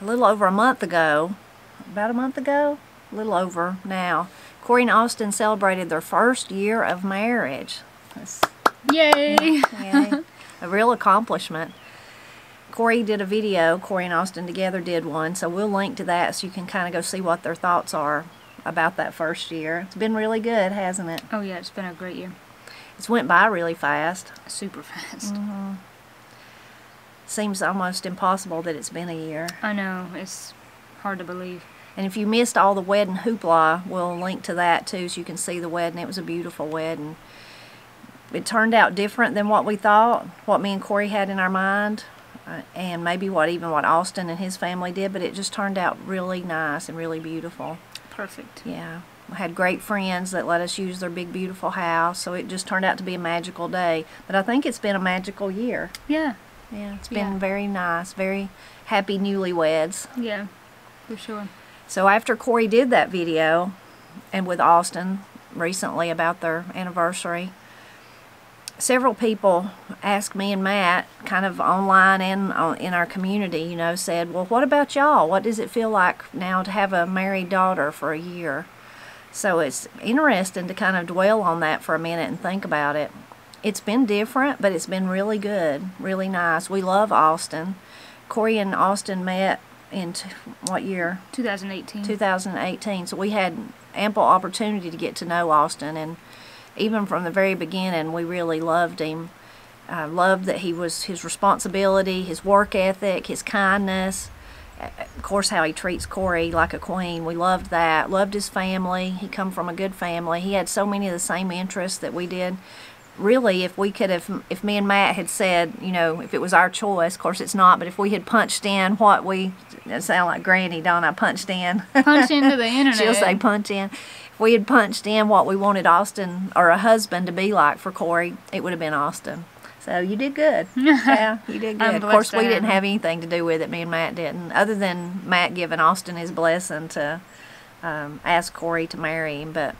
a little over a month ago, about a month ago, a little over now, Corie and Austin celebrated their first year of marriage. That's, yay! Yeah, yay. A real accomplishment. Corie did a video, Corie and Austin together did one, so we'll link to that so you can kind of go see what their thoughts are about that first year. It's been really good, hasn't it? Oh yeah, it's been a great year. It's went by really fast. Super fast. Mm-hmm. Seems almost impossible that it's been a year. I know, it's hard to believe. And if you missed all the wedding hoopla, we'll link to that too so you can see the wedding. It was a beautiful wedding. It turned out different than what we thought, what me and Corie had in our mind, and maybe what Austin and his family did, but it just turned out really nice and really beautiful. Perfect. Yeah. We had great friends that let us use their big, beautiful house, so it just turned out to be a magical day. But I think it's been a magical year. Yeah. Yeah, it's been very nice, very happy newlyweds. Yeah, for sure. So after Corie did that video, and with Austin recently about their anniversary, several people asked me and Matt, kind of online and in our community, you know, said, well, what about y'all? What does it feel like now to have a married daughter for a year? So it's interesting to kind of dwell on that for a minute and think about it. It's been different, but it's been really good, really nice. We love Austin. Corie and Austin met in what year? 2018. 2018. So we had ample opportunity to get to know Austin, and even from the very beginning, we really loved him. I loved that he was, his responsibility, his work ethic, his kindness, of course, how he treats Corie like a queen. We loved that. Loved his family. He come from a good family. He had so many of the same interests that we did. Really, if we could have, if me and Matt had said, you know, if it was our choice, of course it's not, but if we had punched in what we, it sound like Granny Donna punched in. Punch into the internet. She'll say punch in. If we had punched in what we wanted Austin or a husband to be like for Corie, it would have been Austin. So you did good. Yeah, you did good. Of course, we didn't have anything to do with it. Me and Matt didn't, other than Matt giving Austin his blessing to ask Corie to marry him, but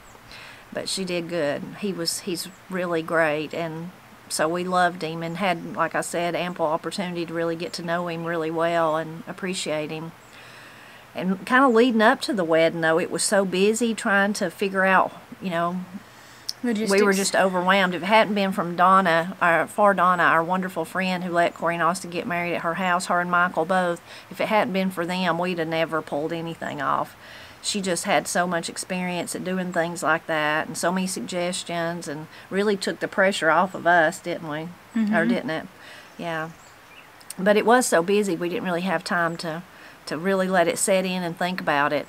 she did good. He's really great, and so we loved him and had, like I said, ample opportunity to really get to know him really well and appreciate him. And kind of leading up to the wedding, though, it was so busy trying to figure out, you know, logistics. We were just overwhelmed. If it hadn't been from Donna, our wonderful friend who let Corie and Austin get married at her house, her and Michael both, if it hadn't been for them, we'd have never pulled anything off. She just had so much experience at doing things like that and so many suggestions, and really took the pressure off of us, didn't we? Mm-hmm. Or didn't it? Yeah. But it was so busy we didn't really have time to really let it set in and think about it.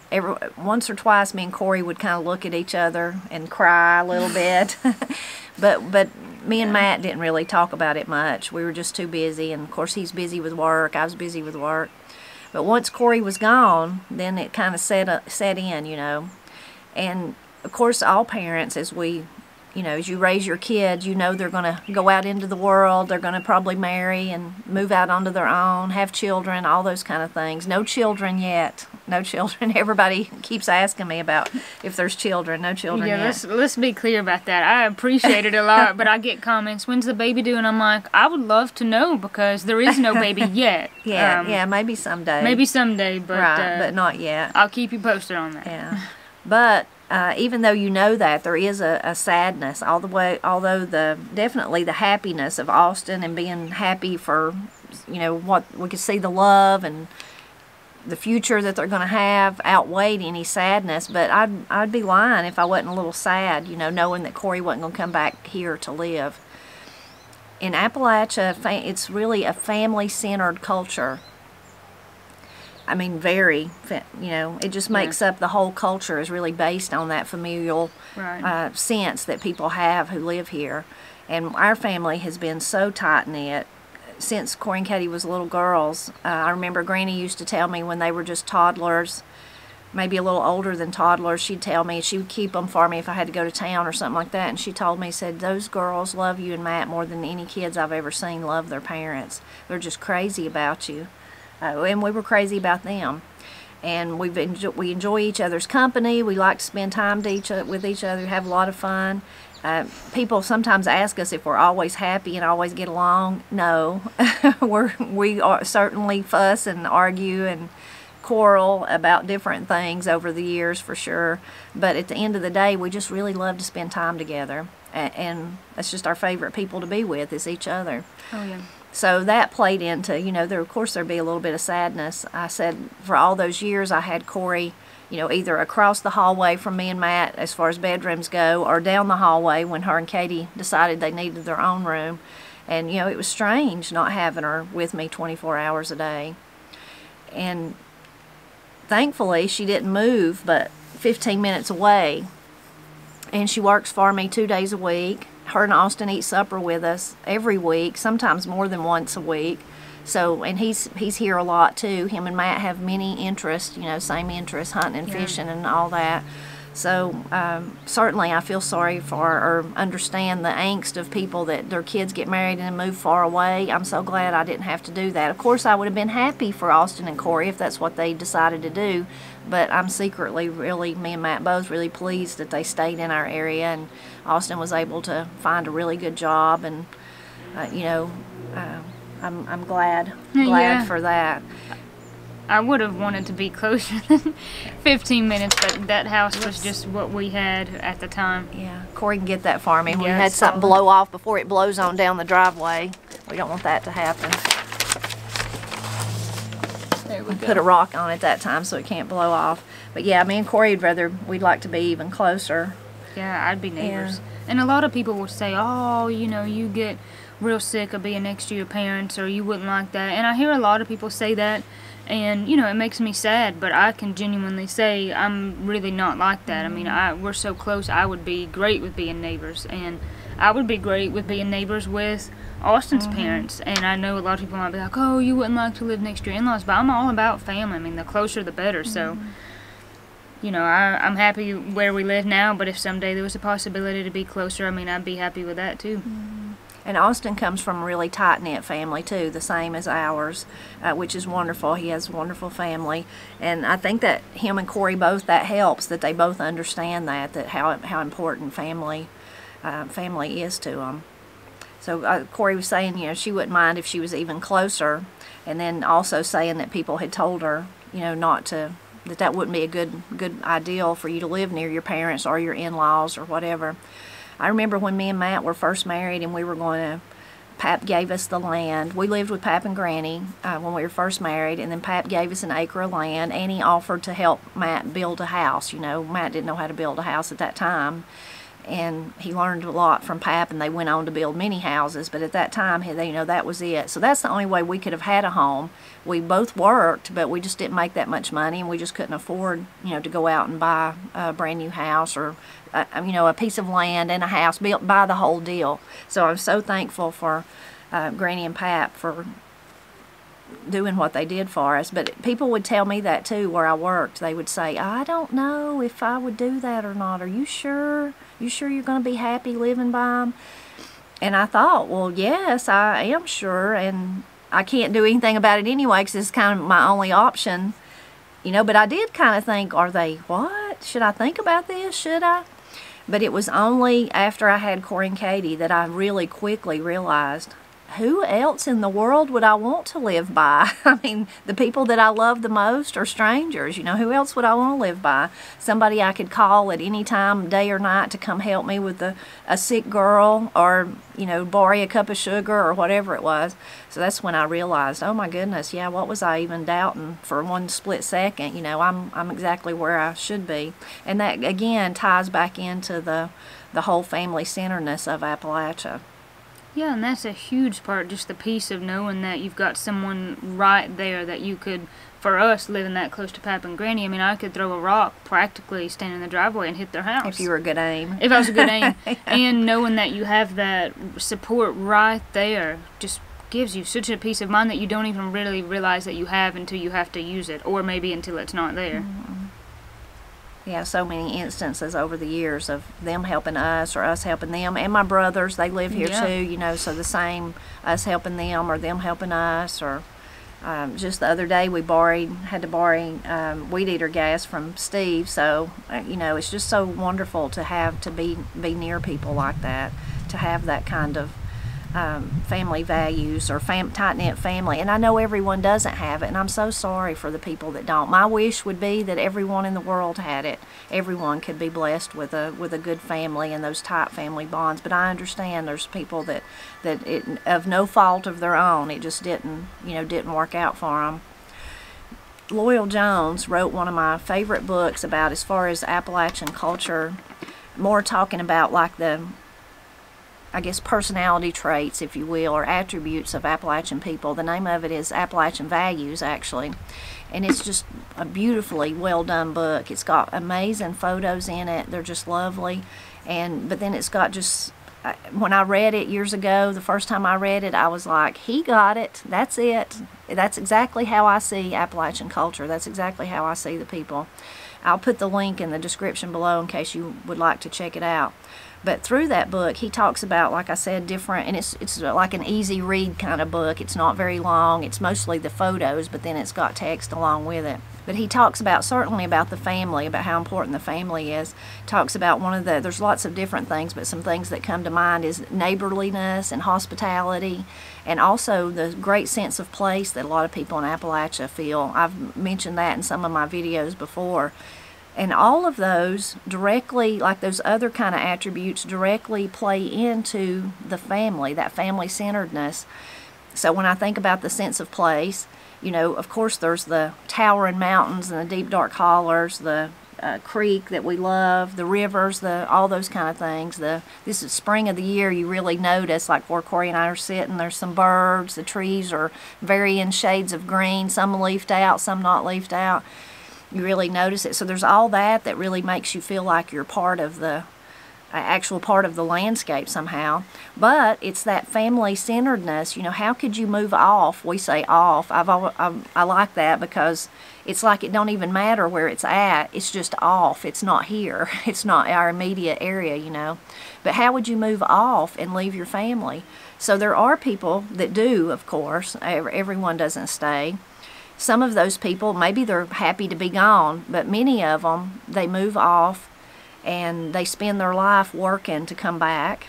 Once or twice me and Corie would kind of look at each other and cry a little bit. But me and Matt didn't really talk about it much. We were just too busy, and of course he's busy with work. I was busy with work. But once Corie was gone, then it kind of set in, you know. And, of course, all parents, as we, you know, as you raise your kids, you know they're going to go out into the world. They're going to probably marry and move out onto their own, have children, all those kind of things. No children yet. No children. Everybody keeps asking me about if there's children. No children yet. Yeah, let's be clear about that. I appreciate it a lot, but I get comments, when's the baby due? And I'm like, I would love to know, because there is no baby yet. Yeah, yeah, maybe someday. Maybe someday, but... Right, but not yet. I'll keep you posted on that. Yeah, but... even though you know that, there is a sadness all the way, although definitely the happiness of Austin and being happy for, you know, what we could see, the love and the future that they're going to have outweighed any sadness. But I'd be lying if I wasn't a little sad, you know, knowing that Corie wasn't going to come back here to live. In Appalachia, it's really a family-centered culture. I mean, very, you know, it just makes up, the whole culture is really based on that familial sense that people have who live here. And our family has been so tight-knit since Corie and Katie was little girls. I remember Granny used to tell me when they were just toddlers, maybe a little older than toddlers, she'd tell me, she would keep them for me if I had to go to town or something like that, and she told me, said, those girls love you and Matt more than any kids I've ever seen love their parents. They're just crazy about you. And we were crazy about them, and we enjoy each other's company. We like to spend time with each other, have a lot of fun. People sometimes ask us if we're always happy and always get along. No, we certainly fuss and argue and quarrel about different things over the years for sure, but at the end of the day we just really love to spend time together, and that's just our favorite people to be with is each other. Oh yeah. So that played into, you know, there, of course there'd be a little bit of sadness. I said for all those years I had Corie, you know, either across the hallway from me and Matt as far as bedrooms go, or down the hallway when her and Katie decided they needed their own room. And, you know, it was strange not having her with me 24 hours a day. And thankfully, she didn't move but 15 minutes away. And she works for me 2 days a week. Her and Austin eat supper with us every week, sometimes more than once a week. So, and he's here a lot too. Him and Matt have many interests, you know, same interests, hunting and fishing and all that. So certainly I feel sorry for or understand the angst of people that their kids get married and move far away. I'm so glad I didn't have to do that. Of course, I would have been happy for Austin and Corie if that's what they decided to do, but I'm secretly really, me and Matt both really pleased that they stayed in our area, and Austin was able to find a really good job, and, you know, I'm glad for that. I would have wanted to be closer than 15 minutes, but that house was just what we had at the time. Yeah, Corie can get that for me. We had something blow off before it blows on down the driveway. We don't want that to happen. There we go. Put a rock on it that time so it can't blow off. But yeah, me and Corie would rather, we'd like to be even closer. Yeah, I'd be neighbors. Yeah. And a lot of people would say, oh, you know, you get real sick of being next to your parents or you wouldn't like that. And I hear a lot of people say that. And, you know, it makes me sad, but I can genuinely say I'm really not like that. I mean, we're so close, I would be great with being neighbors. And I would be great with being neighbors with Austin's parents. And I know a lot of people might be like, oh, you wouldn't like to live next to your in-laws, but I'm all about family. I mean, the closer the better. So, you know, I'm happy where we live now, but if someday there was a possibility to be closer, I mean, I'd be happy with that too. And Austin comes from a really tight-knit family, too, the same as ours, which is wonderful. He has a wonderful family. And I think that him and Corie both, that helps, that they both understand that how important family is to them. So Corie was saying, you know, she wouldn't mind if she was even closer, and then also saying that people had told her, you know, not to, that wouldn't be a good ideal for you to live near your parents or your in-laws or whatever. I remember when me and Matt were first married and we were going to, Pap gave us the land. We lived with Pap and Granny when we were first married, and then Pap gave us an acre of land, and he offered to help Matt build a house. You know, Matt didn't know how to build a house at that time, and he learned a lot from Pap, and they went on to build many houses, but at that time, you know, that was it. So that's the only way we could have had a home. We both worked, but we just didn't make that much money, and we just couldn't afford, you know, to go out and buy a brand new house or you know, a piece of land and a house built by the whole deal. So I'm so thankful for Granny and Pap for doing what they did for us. But people would tell me that too where I worked. They would say, I don't know if I would do that or not. Are you sure? You sure you're going to be happy living by them? And I thought, well, yes, I am sure. And I can't do anything about it anyway because it's kind of my only option. You know, but I did kind of think, are they, what? Should I think about this? Should I? But it was only after I had Corie and Katie that I really quickly realized, who else in the world would I want to live by? I mean, the people that I love the most are strangers. You know, who else would I want to live by? Somebody I could call at any time, day or night, to come help me with a sick girl or, you know, borrow a cup of sugar or whatever it was. So that's when I realized, oh, my goodness, yeah, what was I even doubting for one split second? You know, I'm exactly where I should be. And that, again, ties back into the whole family-centeredness of Appalachia. Yeah, and that's a huge part, just the peace of knowing that you've got someone right there that you could, for us, living that close to Pap and Granny, I mean, I could throw a rock practically standing in the driveway and hit their house. If you were a good aim. If I was a good aim. And knowing that you have that support right there just gives you such a peace of mind that you don't even really realize that you have until you have to use it, or maybe until it's not there. Yeah, so many instances over the years of them helping us or us helping them. And my brothers, they live here too, you know, so the same, us helping them or them helping us. Or just the other day we had to borrow weed eater gas from Steve. So, you know, it's just so wonderful to have, to be near people like that, to have that kind of family values or tight-knit family, and I know everyone doesn't have it, and I'm so sorry for the people that don't. My wish would be that everyone in the world had it. Everyone could be blessed with a good family and those tight family bonds, but I understand there's people that it, of no fault of their own, it just didn't work out for them. Loyal Jones wrote one of my favorite books about, as far as Appalachian culture, more talking about like the, I guess, personality traits, if you will, or attributes of Appalachian people. The name of it is Appalachian Values, actually, and it's just a beautifully well done book. It's got amazing photos in it. They're just lovely. And but then it's got just, when I read it years ago, the first time I read it, I was like, he got it. That's it. That's exactly how I see Appalachian culture. That's exactly how I see the people. I'll put the link in the description below in case you would like to check it out. But through that book, he talks about, like I said, different, and it's like an easy read kind of book. It's not very long. It's mostly the photos, but then it's got text along with it. But he talks about, certainly about the family, about how important the family is. Talks about one of the, there's lots of different things, but some things that come to mind is neighborliness and hospitality, and also the great sense of place that a lot of people in Appalachia feel. I've mentioned that in some of my videos before. And all of those directly, like those other kind of attributes, directly play into the family, that family-centeredness. So when I think about the sense of place, you know, of course there's the towering mountains and the deep dark hollers, the creek that we love, the rivers, all those kind of things. This is spring of the year, you really notice, like where Corie and I are sitting, there's some birds, the trees are varying shades of green, some leafed out, some not leafed out. You really notice it. So there's all that really makes you feel like you're part of the actual part of the landscape somehow. But it's that family-centeredness. You know, how could you move off? We say off. I like that because it's like it don't even matter where it's at. It's just off. It's not here. It's not our immediate area, you know. But how would you move off and leave your family? So there are people that do, of course. Everyone doesn't stay. Some of those people, maybe they're happy to be gone, but many of them, they move off and they spend their life working to come back.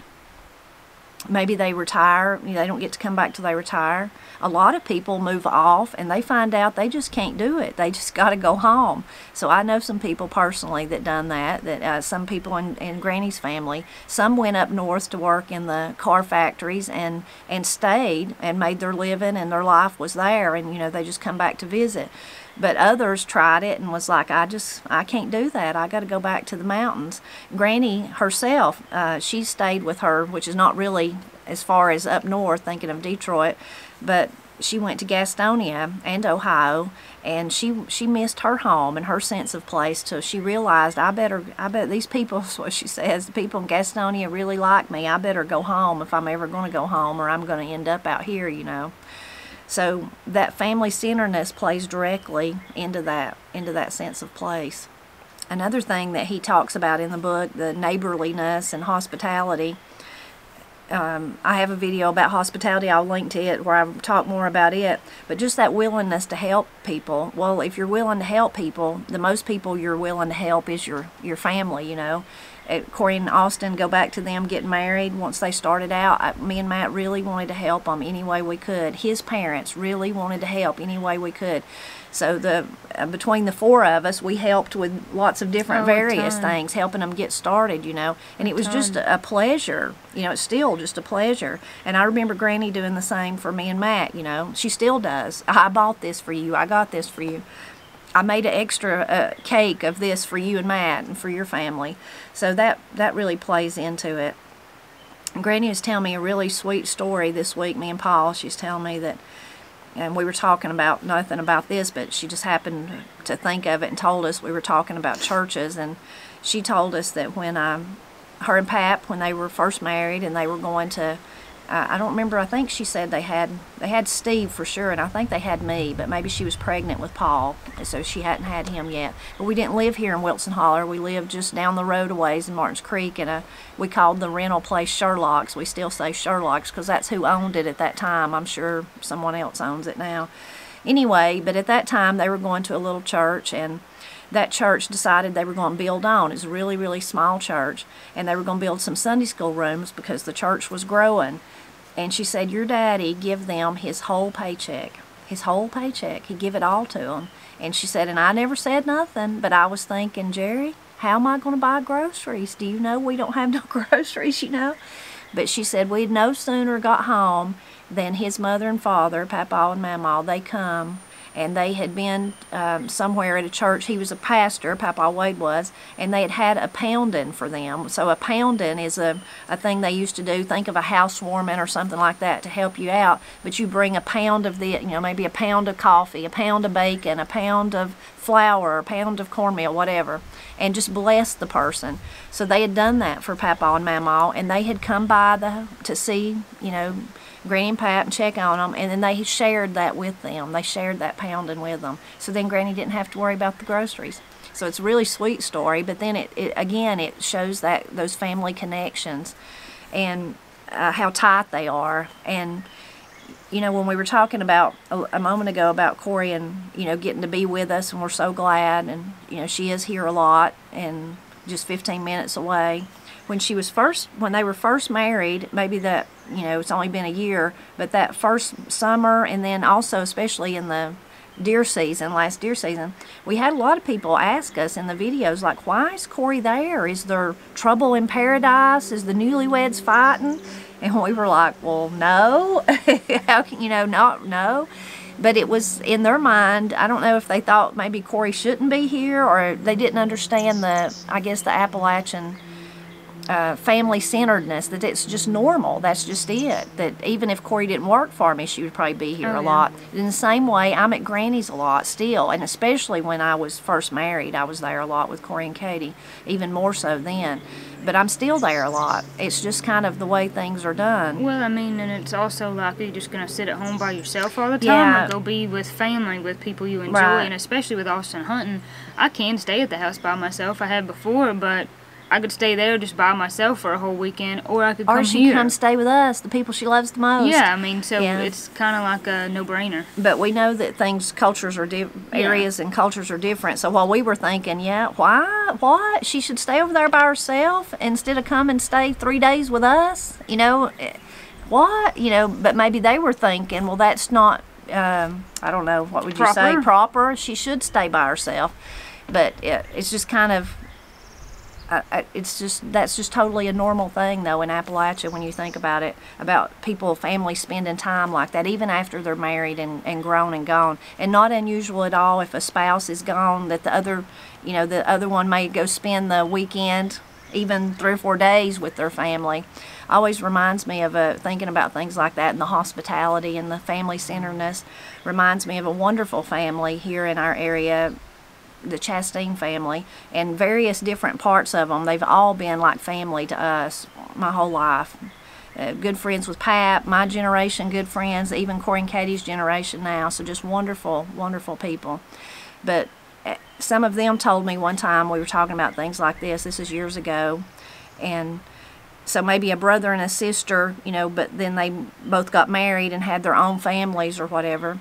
Maybe they retire. They don't get to come back till they retire. A lot of people move off and they find out they just can't do it. They just got to go home. So I know some people personally that done that, some people in Granny's family. Some went up north to work in the car factories and stayed and made their living, and their life was there, and, you know, they just come back to visit. But others tried it and was like, I can't do that. I got to go back to the mountains. Granny herself, she stayed with her, which is not really as far as up north, thinking of Detroit, but she went to Gastonia and Ohio, and she missed her home and her sense of place till she realized, I bet these people, so she says, the people in Gastonia really like me. I better go home if I'm ever going to go home, or I'm going to end up out here, you know. So that family-centeredness plays directly into that sense of place. Another thing that he talks about in the book, the neighborliness and hospitality. I have a video about hospitality. I'll link to it where I talk more about it. But just that willingness to help people. Well, if you're willing to help people, the most people you're willing to help is your family, you know. Corie and Austin, go back to them getting married. Once they started out, me and Matt really wanted to help them any way we could. His parents really wanted to help any way we could. So between the four of us, we helped with lots of different various things, helping them get started, you know. And it was just a pleasure. You know, it's still just a pleasure. And I remember Granny doing the same for me and Matt, you know. She still does. I bought this for you. I got this for you. I made an extra cake of this for you and Matt and for your family. So that really plays into it. And Granny was telling me a really sweet story this week, me and Paul. She's telling me that, and we were talking about nothing about this, but she just happened to think of it and told us. We were talking about churches, and she told us that when her and Pap, when they were first married and they were going to, I don't remember, I think she said they had Steve for sure, and I think they had me, but maybe she was pregnant with Paul, so she hadn't had him yet. But we didn't live here in Wilson Holler. We lived just down the road a ways in Martins Creek, and we called the rental place Sherlock's. We still say Sherlock's because that's who owned it at that time. I'm sure someone else owns it now. Anyway, but at that time they were going to a little church, and that church decided they were going to build on. It was a really, really small church, and they were going to build some Sunday school rooms because the church was growing. And she said, your daddy give them his whole paycheck. His whole paycheck. He'd give it all to them. And she said, and I never said nothing, but I was thinking, Jerry, how am I going to buy groceries? Do you know we don't have no groceries, you know? But she said we'd no sooner got home than his mother and father, Papa and Mama, they come. And they had been somewhere at a church. He was a pastor, Papa Wade was, and they had had a pounding for them. So a pounding is a thing they used to do. Think of a housewarming or something like that to help you out. But you bring a pound of the, you know, maybe a pound of coffee, a pound of bacon, a pound of flour, a pound of cornmeal, whatever, and just bless the person. So they had done that for Papa and Mama, and they had come by to see, you know, Granny and Pap and check on them, and then they shared that with them. They shared that pounding with them. So then Granny didn't have to worry about the groceries. So it's a really sweet story, but then it again, it shows that those family connections and how tight they are. And you know, when we were talking about a moment ago about Corie and, you know, getting to be with us, and we're so glad, and you know, she is here a lot and just 15 minutes away. When they were first married, maybe that, you know, it's only been a year, but that first summer, and then also especially in the deer season, last deer season, we had a lot of people ask us in the videos, like, why is Corie there? Is there trouble in paradise? Is the newlyweds fighting? And we were like, well, no. How can, you know, not, no. But it was in their mind, I don't know if they thought maybe Corie shouldn't be here, or they didn't understand the, I guess, the Appalachian family-centeredness, that it's just normal. That's just it. That even if Corie didn't work for me, she would probably be here a lot. In the same way, I'm at Granny's a lot still, and especially when I was first married, I was there a lot with Corie and Katie, even more so then. But I'm still there a lot. It's just kind of the way things are done. Well, I mean, and it's also like, you're just going to sit at home by yourself all the time, or go be with family, with people you enjoy, and especially with Austin hunting, I can stay at the house by myself. I had before, but I could stay there just by myself for a whole weekend, or I could come here. Or she could come stay with us, the people she loves the most. Yeah, I mean, so it's kind of like a no-brainer. But we know that things, cultures are areas and cultures are different. So while we were thinking, why? She should stay over there by herself instead of come and stay 3 days with us? You know, what? You know, but maybe they were thinking, well, that's not, I don't know, what would you say? Proper. She should stay by herself. But it's just kind of, that's just totally a normal thing, though, in Appalachia when you think about it, about people, family spending time like that, even after they're married and grown and gone. And not unusual at all if a spouse is gone, that the other, you know, the other one may go spend the weekend, even 3 or 4 days with their family. Always reminds me of thinking about things like that, and the hospitality and the family-centeredness reminds me of a wonderful family here in our area, the Chastain family, and various different parts of them. They've all been like family to us my whole life. Good friends with Pap, my generation, good friends, even Corie and Katie's generation now. So just wonderful, wonderful people. But some of them told me one time, we were talking about things like this. This is years ago. And so maybe a brother and a sister, you know, but then they both got married and had their own families or whatever.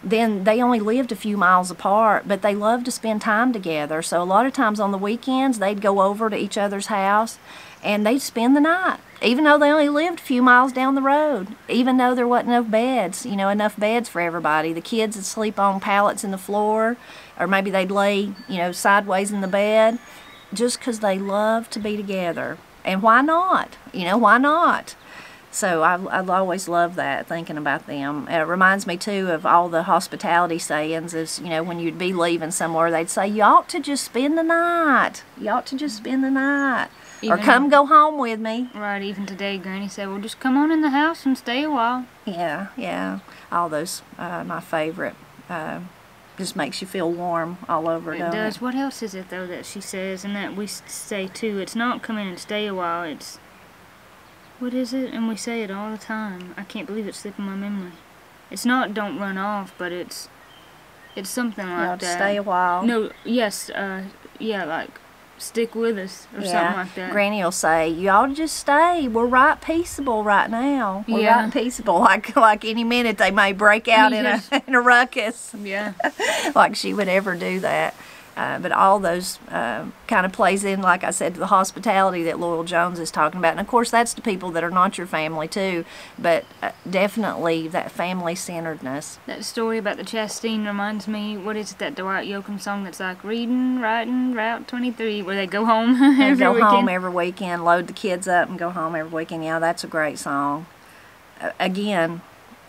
Then they only lived a few miles apart, but they loved to spend time together. So a lot of times on the weekends, they'd go over to each other's house, and they'd spend the night, even though they only lived a few miles down the road, even though there wasn't enough beds, you know, enough beds for everybody. The kids would sleep on pallets in the floor, or maybe they'd lay, you know, sideways in the bed, just because they loved to be together. And why not? You know, why not? So I've always loved that, thinking about them. It reminds me, too, of all the hospitality sayings. Is, you know, when you'd be leaving somewhere, they'd say, you ought to just spend the night. You ought to just spend the night. Or come go home with me. Right, even today, Granny said, well, just come on in the house and stay a while. Yeah, yeah. All those, my favorite. Just makes you feel warm all over, it does. What else is it, though, that she says and that we say, too? It's not come in and stay a while. It's... what is it? And we say it all the time. I can't believe it's slipping my memory. It's not don't run off, but it's something like that. Stay a while. No, yes, yeah, like stick with us or something like that. Granny will say, you ought to just stay. We're right peaceable right now. We're right peaceable. Like any minute they may break out in a ruckus. Yeah. Like she would ever do that. But all those kind of plays in, like I said, the hospitality that Loyal Jones is talking about. And, of course, that's to people that are not your family, too. But definitely that family-centeredness. That story about the Chastain reminds me, what is it, that Dwight Yoakam song that's like, reading, writing, Route 23, where they go home every weekend, load the kids up and go home every weekend. Yeah, that's a great song. Again,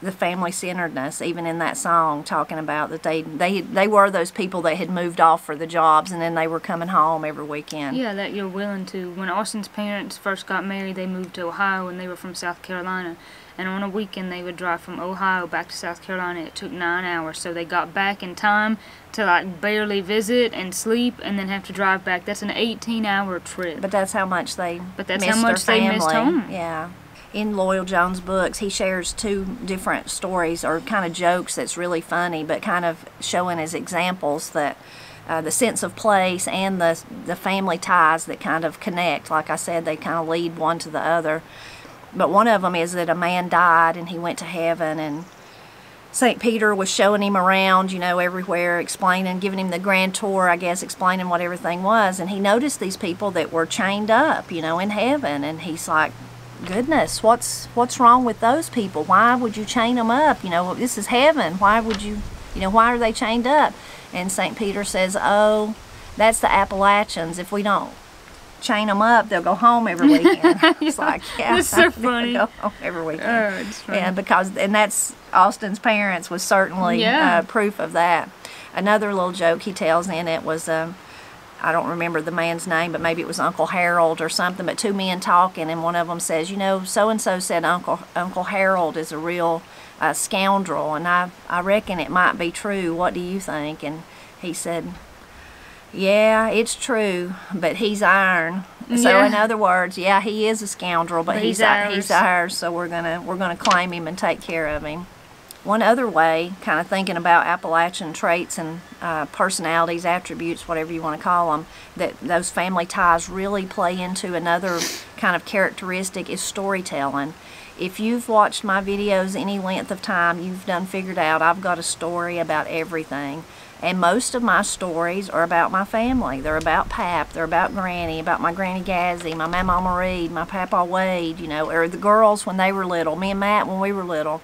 the family-centeredness, even in that song, talking about that they were those people that had moved off for the jobs, and then they were coming home every weekend. Yeah, that you're willing to. When Austin's parents first got married, they moved to Ohio, and they were from South Carolina. And on a weekend, they would drive from Ohio back to South Carolina. It took 9 hours, so they got back in time to, like, barely visit and sleep and then have to drive back. That's an 18-hour trip. But that's how much they missed home. Yeah. In Loyal Jones' books, he shares two different stories or kind of jokes that's really funny, but kind of showing as examples that the sense of place and the family ties that kind of connect. Like I said, they kind of lead one to the other. But one of them is that a man died and he went to heaven, and St. Peter was showing him around, you know, everywhere, explaining, giving him the grand tour, I guess, explaining what everything was. And he noticed these people that were chained up, you know, in heaven, and he's like, goodness, what's wrong with those people? Why would you chain them up? You know, this is heaven. Why would you, you know, why are they chained up? And St. Peter says, oh, that's the Appalachians. If we don't chain them up, they'll go home every weekend. It's like, yeah, that's so funny. They'll go home every weekend. Oh, it's funny. And because, and that's Austin's parents was certainly proof of that. Another little joke he tells in it was, I don't remember the man's name, but maybe it was Uncle Harold or something, but two men talking, and one of them says, you know, so-and-so said Uncle Harold is a real scoundrel, and I reckon it might be true. What do you think? And he said, yeah, it's true, but he's iron. Yeah. So in other words, yeah, he is a scoundrel, but he's ours, so we're gonna claim him and take care of him. One other way, kind of thinking about Appalachian traits and personalities, attributes, whatever you want to call them, that those family ties really play into another kind of characteristic is storytelling. If you've watched my videos any length of time, you've done figured out I've got a story about everything. And most of my stories are about my family. They're about Pap, they're about Granny, about my Granny Gazzy, my Mama Marie, my Papa Wade, you know, or the girls when they were little, me and Matt when we were little.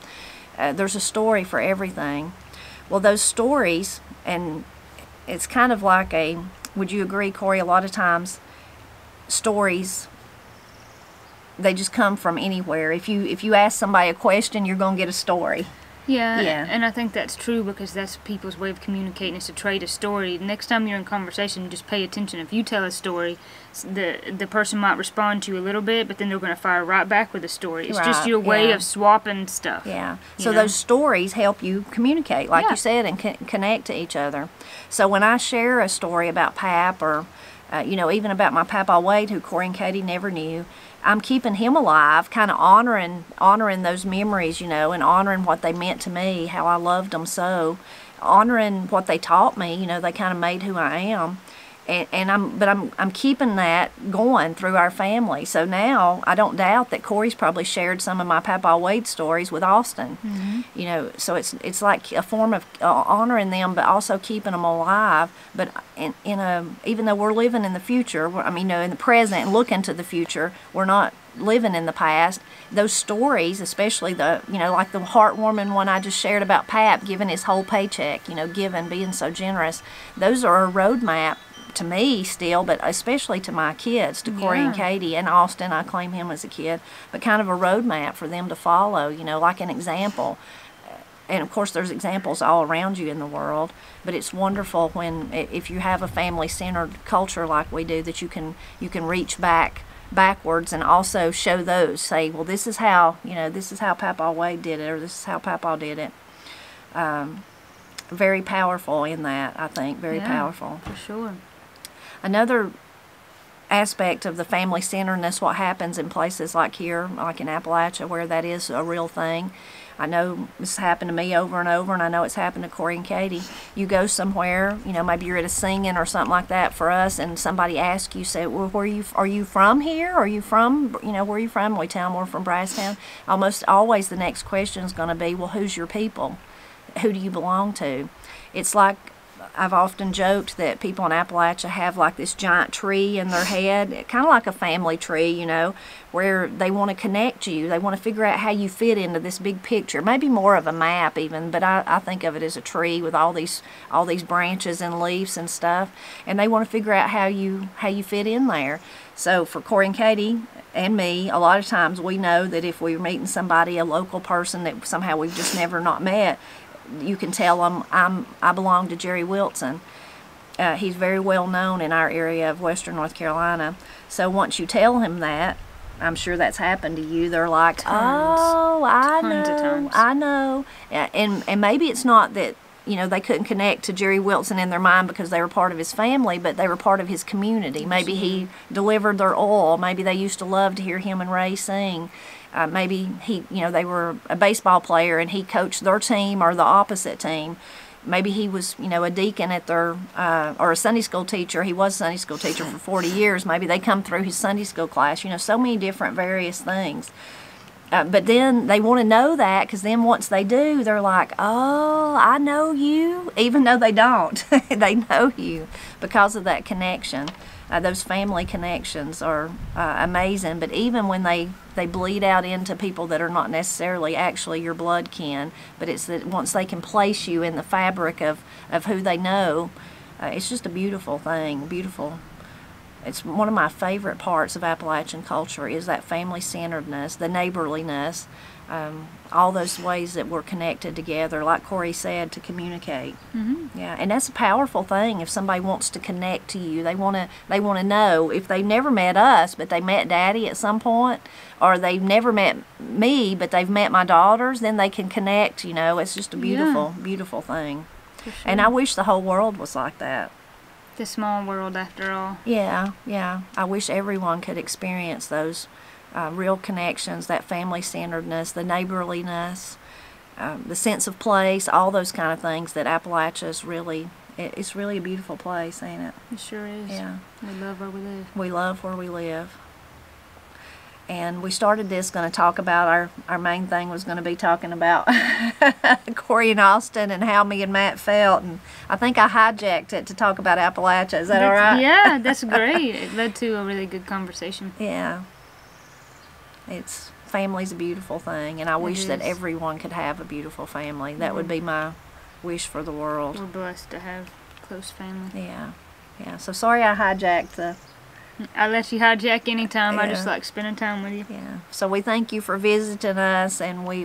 There's a story for everything. Well, those stories, and it's kind of like a, would you agree, Corie, a lot of times stories, they just come from anywhere. If you ask somebody a question, you're going to get a story. Yeah, yeah, and I think that's true because that's people's way of communicating is to trade a story. Next time you're in conversation, just pay attention. If you tell a story, the person might respond to you a little bit, but then they're going to fire right back with a story. It's right, just your way of swapping stuff. Yeah, so those stories help you communicate, like you said, and connect to each other. So when I share a story about Pap or, you know, even about my Papa Wade, who Corie and Katie never knew, I'm keeping him alive, kind of honoring those memories, you know, and honoring what they meant to me, how I loved them so, honoring what they taught me, you know, they kind of made who I am, and I'm keeping that going through our family. So now I don't doubt that Corie's probably shared some of my Papa Wade stories with Austin, you know. So it's like a form of honoring them, but also keeping them alive. But even though we're living in the future, I mean, you know, in the present and looking to the future, we're not living in the past. Those stories, especially the, you know, like the heartwarming one I just shared about Pap giving his whole paycheck, you know, giving, being so generous. Those are a roadmap to me still, but especially to my kids, to Corie and Katie and Austin. I claim him as a kid, but kind of a roadmap for them to follow, you know, like an example. And of course there's examples all around you in the world, but it's wonderful when, if you have a family-centered culture like we do, that you can reach backwards and also show those, say, well, this is how, you know, this is how Papa Wade did it, or this is how Papa did it. Very powerful in that, I think. Very powerful. For sure. Another aspect of the family-centeredness, what happens in places like here, like in Appalachia, where that is a real thing. I know this happened to me over and over, and I know it's happened to Corie and Katie. You go somewhere, you know, maybe you're at a singing or something like that for us, and somebody asks you, say, well, are you from here? Are you from, you know, where are you from? We tell them we're from Brasstown. Almost always the next question is going to be, well, who's your people? Who do you belong to? It's like I've often joked that people in Appalachia have like this giant tree in their head, kind of like a family tree, you know, where they want to connect you. They want to figure out how you fit into this big picture, maybe more of a map even, but I think of it as a tree with all these branches and leaves and stuff, and they want to figure out how you fit in there. So for Corie and Katie and me, a lot of times we know that if we're meeting somebody, a local person that somehow we've just never not met, you can tell them, I belong to Jerry Wilson. He's very well known in our area of western North Carolina. So once you tell him that, I'm sure that's happened to you. They're like, tons, I know. And maybe it's not that, you know, they couldn't connect to Jerry Wilson in their mind because they were part of his family, but they were part of his community. Maybe he delivered their oil. Maybe they used to love to hear him and Ray sing. Maybe he, you know, they were a baseball player and he coached their team or the opposite team. Maybe he was, you know, a deacon at their, or a Sunday school teacher. He was a Sunday school teacher for 40 years. Maybe they come through his Sunday school class, you know, so many different various things. But then they want to know that, because then once they do, they're like, oh, I know you, even though they don't. They know you because of that connection. Those family connections are amazing, but even when they bleed out into people that are not necessarily actually your blood kin, but it's that once they can place you in the fabric of who they know, it's just a beautiful thing, beautiful. It's one of my favorite parts of Appalachian culture is that family-centeredness, the neighborliness, all those ways that we're connected together, like Corie said, to communicate. Mm-hmm. Yeah, and that's a powerful thing if somebody wants to connect to you. They want to know if they've never met us, but they met Daddy at some point, or they've never met me, but they've met my daughters, then they can connect, you know. It's just a beautiful, beautiful thing. For sure. And I wish the whole world was like that. The small world, after all. Yeah, yeah. I wish everyone could experience those real connections, that family-centeredness, the neighborliness, the sense of place, all those kind of things that Appalachia is really, it's really a beautiful place, ain't it? It sure is. Yeah. We love where we live. We love where we live. And we started this going to talk about, our main thing was going to be talking about Corie and Austin and how me and Matt felt. And I think I hijacked it to talk about Appalachia. Is that all right? Yeah, that's great. It led to a really good conversation. Yeah. It's, family's a beautiful thing. And I wish that everyone could have a beautiful family. That would be my wish for the world. We're blessed to have close family. Yeah. Yeah. So sorry I hijacked the... I let you hijack any time. Yeah. I just like spending time with you. Yeah. So we thank you for visiting us and we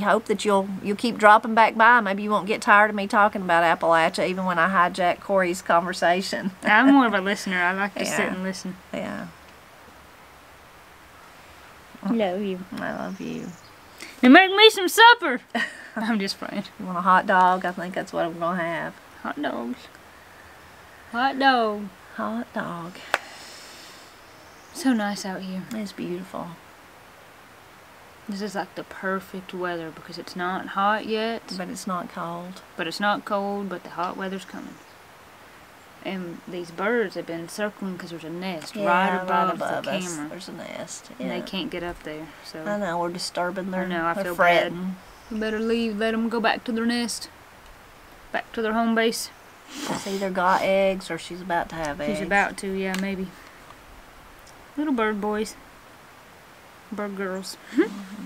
hope that you'll keep dropping back by. Maybe you won't get tired of me talking about Appalachia even when I hijack Corie's conversation. I'm more of a listener. I like to sit and listen. Yeah. I love you. I love you. Now make me some supper. I'm just playing. You want a hot dog? I think that's what I'm gonna have. Hot dogs. Hot dog. Hot dog. So nice out here. It's beautiful. This is like the perfect weather because it's not hot yet. But it's not cold. But it's not cold, but the hot weather's coming. And these birds have been circling because there's a nest right above the camera. There's a nest. Yeah. And they can't get up there. So I know, we're disturbing their I feel bad. We better leave, let them go back to their nest. Back to their home base. She's either got eggs or she's about to have eggs. She's about to, yeah, maybe. Little bird boys, bird girls. Mm-hmm.